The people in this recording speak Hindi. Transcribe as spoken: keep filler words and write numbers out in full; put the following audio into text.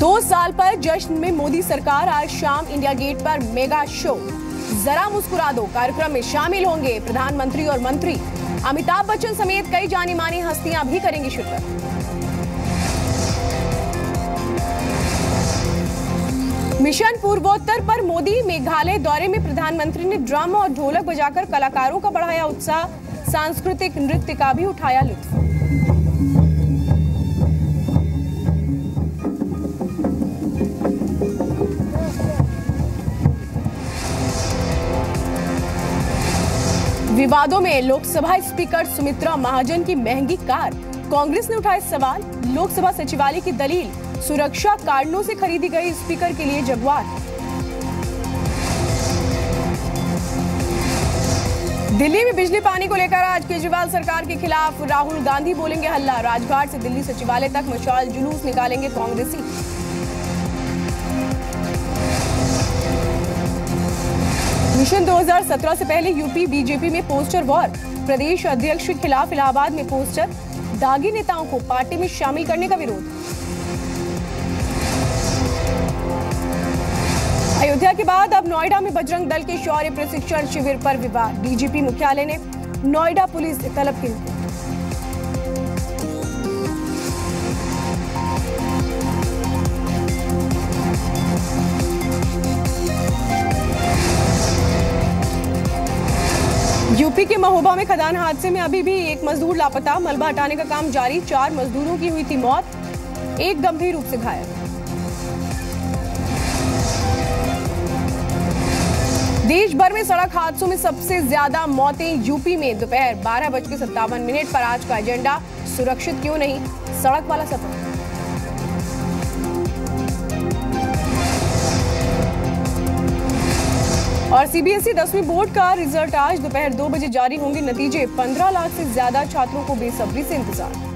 दो साल पर जश्न में मोदी सरकार, आज शाम इंडिया गेट पर मेगा शो जरा मुस्कुरा दो कार्यक्रम में शामिल होंगे प्रधानमंत्री और मंत्री। अमिताभ बच्चन समेत कई जानी मानी हस्तियां भी करेंगी शिरकत। मिशन पूर्वोत्तर पर मोदी मेघालय दौरे में प्रधानमंत्री ने ड्रम और ढोलक बजाकर कलाकारों का बढ़ाया उत्साह, सांस्कृतिक नृत्य का भी उठाया लुत्फ। विवादों में लोकसभा स्पीकर सुमित्रा महाजन की महंगी कार, कांग्रेस ने उठाए सवाल। लोकसभा सचिवालय की दलील, सुरक्षा कारणों से खरीदी गई स्पीकर के लिए जगुआर। दिल्ली में बिजली पानी को लेकर आज केजरीवाल सरकार के खिलाफ राहुल गांधी बोलेंगे हल्ला। राजघाट से दिल्ली सचिवालय तक मशाल जुलूस निकालेंगे कांग्रेसी। मिशन दो हज़ार सत्रह से पहले यूपी बीजेपी में पोस्टर वॉर, प्रदेश अध्यक्ष के खिलाफ इलाहाबाद में पोस्टर, दागी नेताओं को पार्टी में शामिल करने का विरोध। अयोध्या के बाद अब नोएडा में बजरंग दल के शौर्य प्रशिक्षण शिविर पर विवाद, डीजीपी मुख्यालय ने नोएडा पुलिस तलब की। यूपी के महोबा में खदान हादसे में अभी भी एक मजदूर लापता, मलबा हटाने का काम जारी, चार मजदूरों की हुई थी मौत, एक गंभीर रूप से घायल। देश भर में सड़क हादसों में सबसे ज्यादा मौतें यूपी में। दोपहर बारह बजकर सत्तावन मिनट पर आज का एजेंडा, सुरक्षित क्यों नहीं सड़क वाला सफर। और सीबीएसई दसवीं बोर्ड का रिजल्ट आज दोपहर दो बजे जारी होंगे नतीजे। पंद्रह लाख से ज्यादा छात्रों को बेसब्री से इंतजार।